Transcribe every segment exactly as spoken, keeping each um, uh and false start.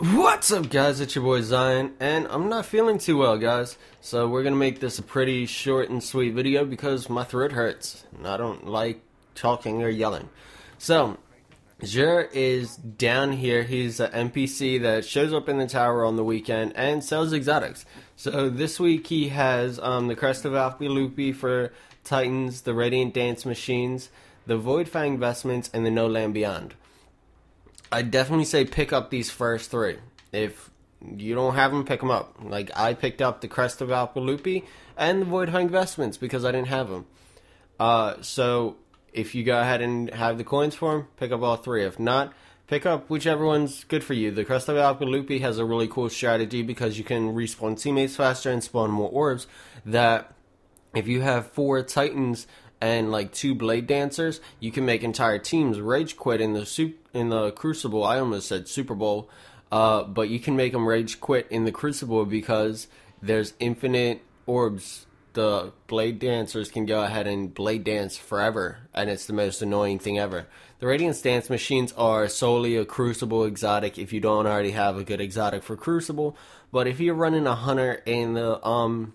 What's up, guys? It's your boy Zion, and I'm not feeling too well, guys, so we're gonna make this a pretty short and sweet video because my throat hurts and I don't like talking or yelling. So Xur is down here. He's an N P C that shows up in the tower on the weekend and sells exotics. So this week he has um, the Crest of Alpha Lupi for Titans, the Radiant Dance Machines, the Voidfang Vestments, and the No Land Beyond. I definitely say pick up these first three. If you don't have them, pick them up. Like, I picked up the Crest of Alpha Lupi and the Voidfang Vestments because I didn't have them. Uh, so, if you go ahead and have the coins for them, pick up all three. If not, pick up whichever one's good for you. The Crest of Alpha Lupi has a really cool strategy because you can respawn teammates faster and spawn more orbs. That if you have four Titans and like two blade dancers, you can make entire teams rage quit in the su in the Crucible. I almost said Super Bowl, uh, but you can make them rage quit in the Crucible because there's infinite orbs. The blade dancers can go ahead and blade dance forever, and it's the most annoying thing ever. The Radiant Dance Machines are solely a Crucible exotic if you don't already have a good exotic for Crucible, but if you're running a hunter in the um.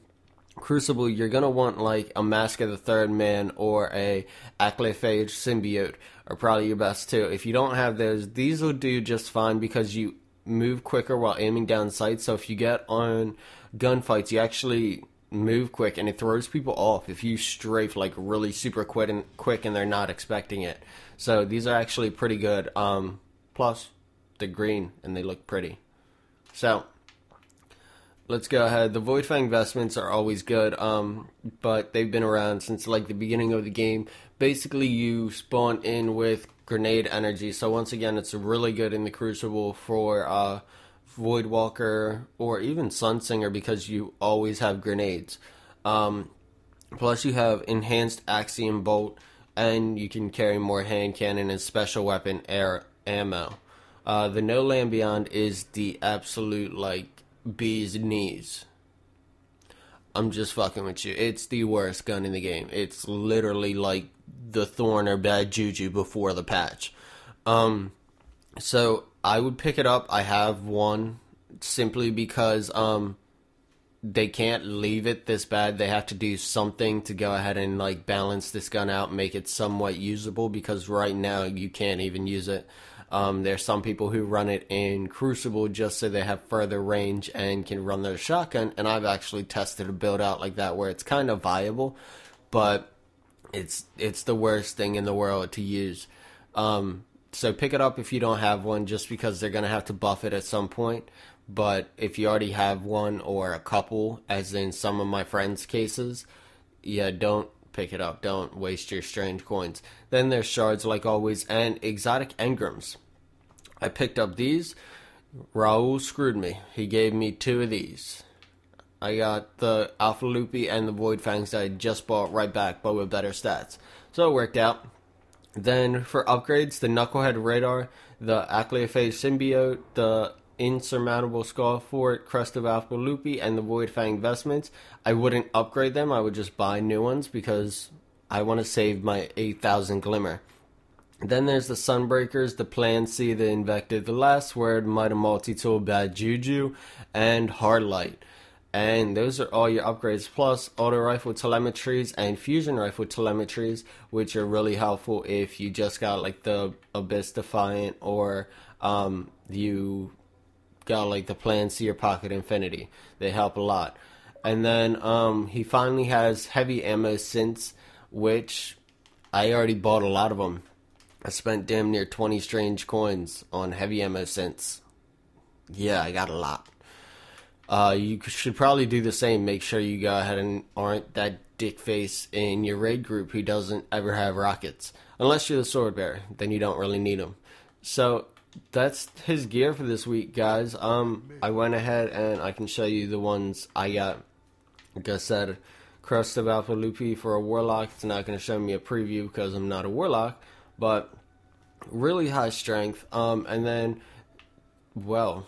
Crucible, you're going to want like a Mask of the Third Man or a Achlyophage Symbiote are probably your best too. If you don't have those, these will do just fine because you move quicker while aiming down sights. So if you get on gunfights, you actually move quick and it throws people off if you strafe like really super quick and, quick and they're not expecting it. So these are actually pretty good. Um, plus, they're green and they look pretty. So let's go ahead. The Voidfang Vestments are always good, um, but they've been around since like the beginning of the game. Basically, you spawn in with grenade energy, so once again, it's really good in the Crucible for uh, Voidwalker or even Sunsinger because you always have grenades. Um, plus, you have enhanced Axiom Bolt, and you can carry more hand cannon and special weapon air ammo. Uh, the No Land Beyond is the absolute like bees knees. I'm just fucking with you. It's the worst gun in the game. It's literally like the Thorn or Bad Juju before the patch. Um, so I would pick it up. I have one simply because um, they can't leave it this bad. They have to do something to go ahead and like balance this gun out and make it somewhat usable because right now you can't even use it. Um, there's some people who run it in Crucible just so they have further range and can run their shotgun, and I've actually tested a build out like that where it's kind of viable, but it's it's the worst thing in the world to use. Um, so pick it up if you don't have one just because they're going to have to buff it at some point, but if you already have one or a couple, as in some of my friends' cases, yeah, don't pick it up. Don't waste your strange coins. Then there's shards like always and exotic engrams. I picked up these. Raul screwed me. He gave me two of these. I got the Alpha Lupi and the Voidfangs that I just bought right back but with better stats. So it worked out. Then for upgrades, the Knucklehead Radar, the Achlyophage Symbiote, the Insurmountable Skull Fort, Crest of Alpha Lupi, and the Voidfang Vestments. I wouldn't upgrade them. I would just buy new ones because I want to save my eight thousand Glimmer. Then there's the Sunbreakers, the Plan C, the Invective, the Last Word, Mida Multi-Tool, Bad Juju, and Hard Light. And those are all your upgrades, plus auto rifle telemetries and fusion rifle telemetries, which are really helpful if you just got like the Abyss Defiant or um, you got like the Plan C or Pocket Infinity. They help a lot. And then um, he finally has heavy ammo synths, which I already bought a lot of them. I spent damn near twenty strange coins on heavy ammo synths. Yeah, I got a lot. Uh, you should probably do the same. Make sure you go ahead and aren't that dick face in your raid group who doesn't ever have rockets. Unless you're the sword bearer, then you don't really need them. So that's his gear for this week, guys. Um, I went ahead and I can show you the ones I got. Like I said, Crest of Alpha Lupi for a Warlock. It's not going to show me a preview because I'm not a Warlock, but really high strength. Um, and then, well,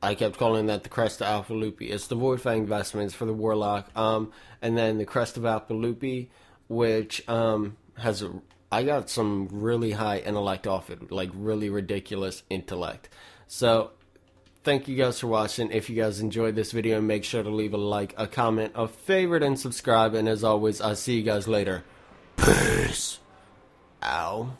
I kept calling that the Crest of Alpha Lupi. It's the Voidfang Vestments for the Warlock. Um, and then the Crest of Alpha Lupi, which um has a I got some really high intellect off it, like really ridiculous intellect. So Thank you guys for watching. If you guys enjoyed this video, make sure to leave a like, a comment, a favorite, and subscribe. And as always, I'll see you guys later. Peace. Ow.